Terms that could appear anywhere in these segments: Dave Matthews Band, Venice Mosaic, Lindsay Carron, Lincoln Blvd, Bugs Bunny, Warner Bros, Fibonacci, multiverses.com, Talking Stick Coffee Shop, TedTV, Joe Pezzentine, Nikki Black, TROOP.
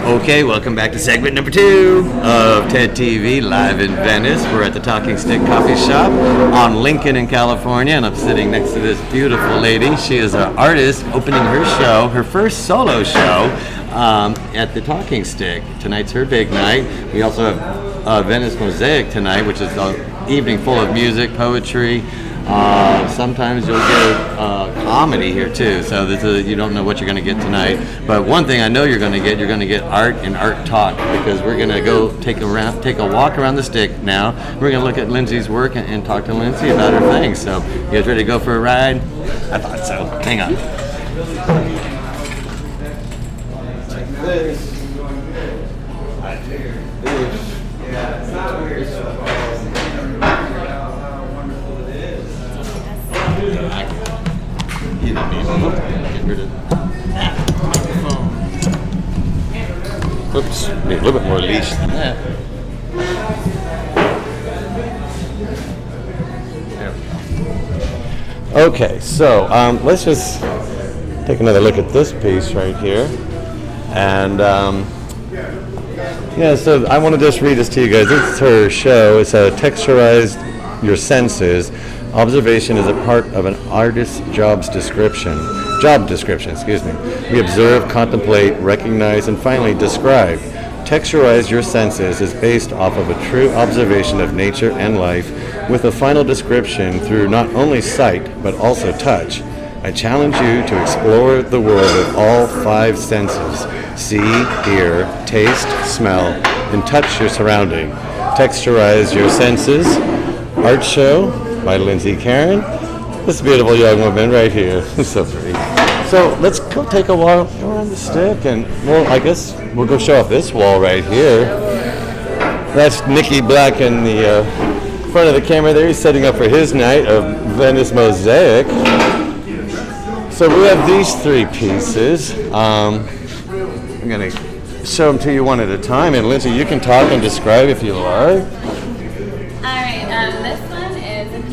Okay, welcome back to segment number 2 of TED TV live in Venice. We're at the Talking Stick Coffee Shop on Lincoln in California, and I'm sitting next to this beautiful lady. She is an artist opening her show, her first solo show at the Talking Stick. Tonight's her big night. We also have Venice Mosaic tonight, which is an evening full of music, poetry. Sometimes you'll get comedy here too, so this is, you don't know what you're going to get tonight. But one thing I know you're going to get art and art talk, because we're going to go take a walk around the stick now. We're going to look at Lindsay's work and talk to Lindsay about her things. So, you guys ready to go for a ride? I thought so. Hang on. Yeah, it's not weird. Oops, need a little bit more leash than that. There we go. Okay, so let's just take another look at this piece right here. And yeah, so I want to just read this to you guys. It's her show. It's a texturized your senses. Observation is a part of an artist's job description, excuse me. We observe, contemplate, recognize, and finally describe. Texturize your senses is based off of a true observation of nature and life, with a final description through not only sight, but also touch. I challenge you to explore the world with all 5 senses. See, hear, taste, smell, and touch your surrounding. Texturize your senses. Art show by Lindsay Carron. This beautiful young woman right here. So pretty. So let's go take a walk around the stick, and well, I guess we'll go show off this wall right here. That's Nikki Black in the front of the camera there. He's setting up for his night of Venice Mosaic. So we have these 3 pieces. I'm going to show them to you one at a time, and Lindsay, you can talk and describe if you like.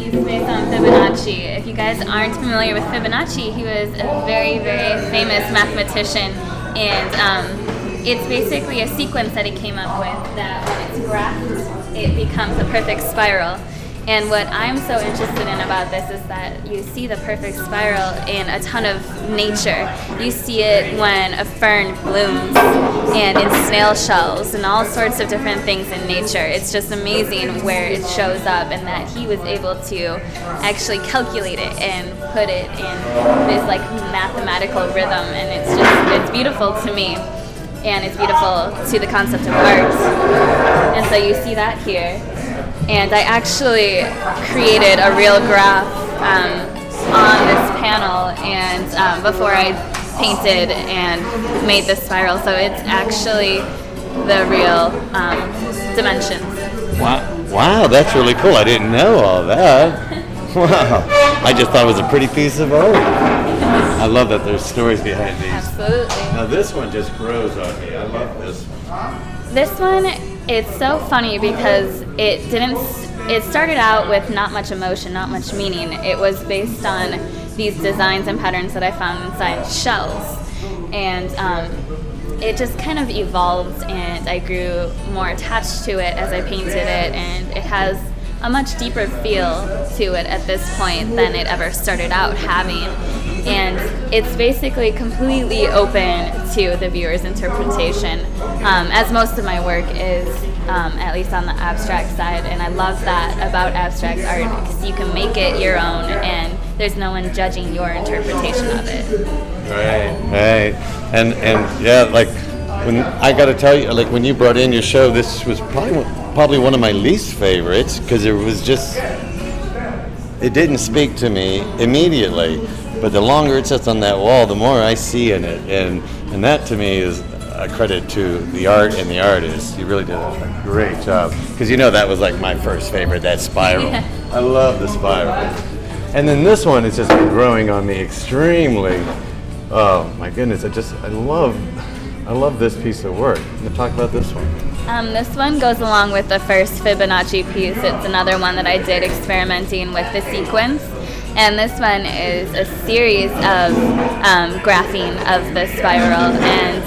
Based on Fibonacci. If you guys aren't familiar with Fibonacci, he was a very, very famous mathematician, and it's basically a sequence that he came up with that when it's graphed, it becomes a perfect spiral. And what I'm so interested in about this is that you see the perfect spiral in a ton of nature. You see it when a fern blooms, and in snail shells, and all sorts of different things in nature. It's just amazing where it shows up, and that he was able to actually calculate it and put it in this like mathematical rhythm, and it's just, it's beautiful to me. And it's beautiful to the concept of art. And so you see that here. And I actually created a real graph on this panel, and before I painted and made this spiral, so it's actually the real dimensions. Wow, that's really cool. I didn't know all that. Wow, I just thought it was a pretty piece of art. I love that there's stories behind these. Absolutely. Now this one just grows on me. I love this one. This one. It's so funny because it started out with not much emotion, not much meaning. It was based on these designs and patterns that I found inside shells. And it just kind of evolved, and I grew more attached to it as I painted it, and it has a much deeper feel to it at this point than it ever started out having. And it's basically completely open to the viewer's interpretation, as most of my work is, at least on the abstract side. And I love that about abstract art, because you can make it your own, and there's no one judging your interpretation of it. Right. And yeah, like when I got to tell you, like when you brought in your show, this was probably one of my least favorites, because it was just, it didn't speak to me immediately. But the longer it sits on that wall, the more I see in it, and that to me is a credit to the art and the artist. You really did a great job, because you know that was like my first favorite, that spiral. Yeah. I love the spiral. And then this one is just growing on me extremely. Oh my goodness! I love this piece of work. Talk about this one. This one goes along with the first Fibonacci piece. It's another one that I did experimenting with the sequence. And this one is a series of graphing of the spiral, and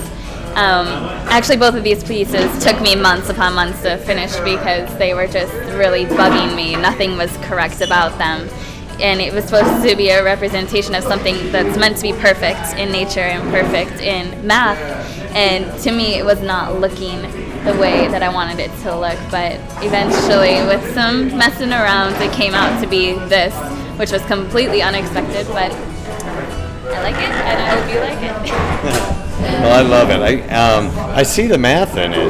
Actually, both of these pieces took me months upon months to finish because they were just really bugging me. Nothing was correct about them. And it was supposed to be a representation of something that's meant to be perfect in nature and perfect in math. And to me, it was not looking the way that I wanted it to look. But eventually, with some messing around, it came out to be this, which was completely unexpected. But I like it, and I hope you like it. Well, I love it. I see the math in it.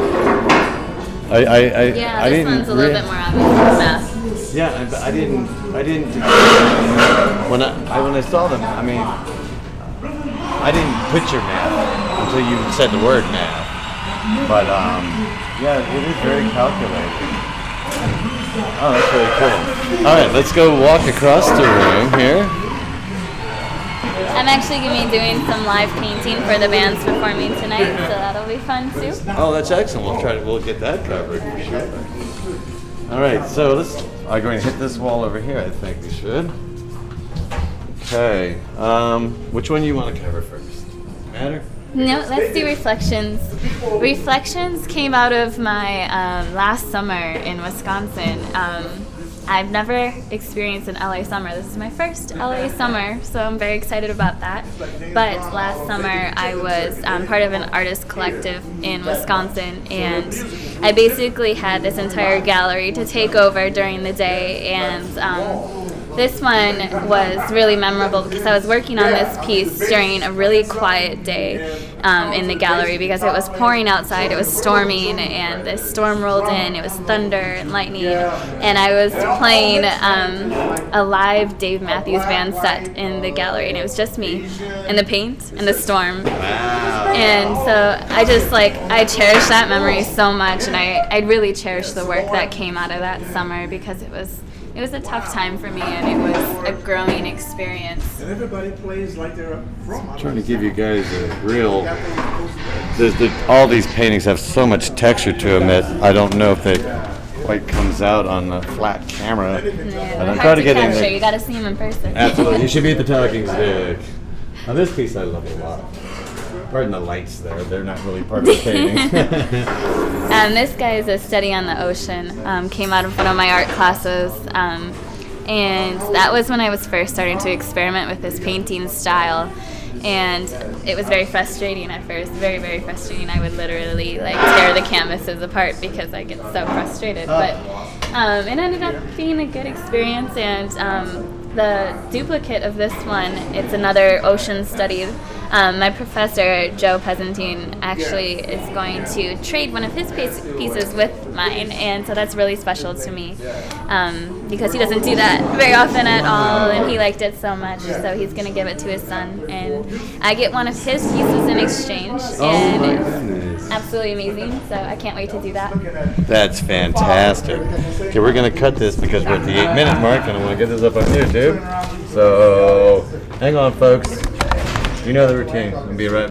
This one's a little bit more obvious than math. Yeah, I didn't. When I saw them, I mean, I didn't picture math until you said the word math. But yeah, it is very calculated. Oh, that's really cool. All right, let's go walk across the room here. I'm actually going to be doing some live painting for the bands performing tonight, so that'll be fun too. Oh, that's excellent. We'll get that covered for sure. All right, so let's. I'm going to hit this wall over here. I think we should. Okay. Which one do you want to cover first? Matter? No, let's do reflections. Reflections came out of my last summer in Wisconsin. I've never experienced an LA summer. This is my first LA summer, so I'm very excited about that. But last summer I was part of an artist collective in Wisconsin, and I basically had this entire gallery to take over during the day. And this one was really memorable because I was working on this piece during a really quiet day in the gallery because it was pouring outside, it was storming, and the storm rolled in, it was thunder and lightning, and I was playing a live Dave Matthews Band set in the gallery, and it was just me, and the paint, and the storm. And so I just, like, I cherish that memory so much, and I really cherish the work that came out of that summer because it was a tough time for me, and it was a growing experience. And everybody plays like they're from. I'm trying to give you guys a real. All these paintings have so much texture to them that I don't know if it quite comes out on a flat camera. Yeah, but I'm trying to get in there. You got to see them in person. Absolutely, you should be at the Talking Stick. Now this piece I love a lot. Pardon the lights there, they're not really part of the painting. This guy is a study on the ocean, came out of one of my art classes, and that was when I was first starting to experiment with this painting style. And it was very frustrating at first, very, very frustrating. I would literally like tear the canvases apart because I get so frustrated. But it ended up being a good experience, and the duplicate of this one, it's another ocean study. My professor, Joe Pezzentine, actually is going to trade one of his pieces with mine, and so that's really special to me because he doesn't do that very often at all, and he liked it so much, so he's going to give it to his son, and I get one of his pieces in exchange, and it's absolutely amazing, so I can't wait to do that. That's fantastic. Okay, we're going to cut this because we're at the 8-minute mark, and I want to get this up on YouTube, so hang on, folks. You know the routine. We'll be right back.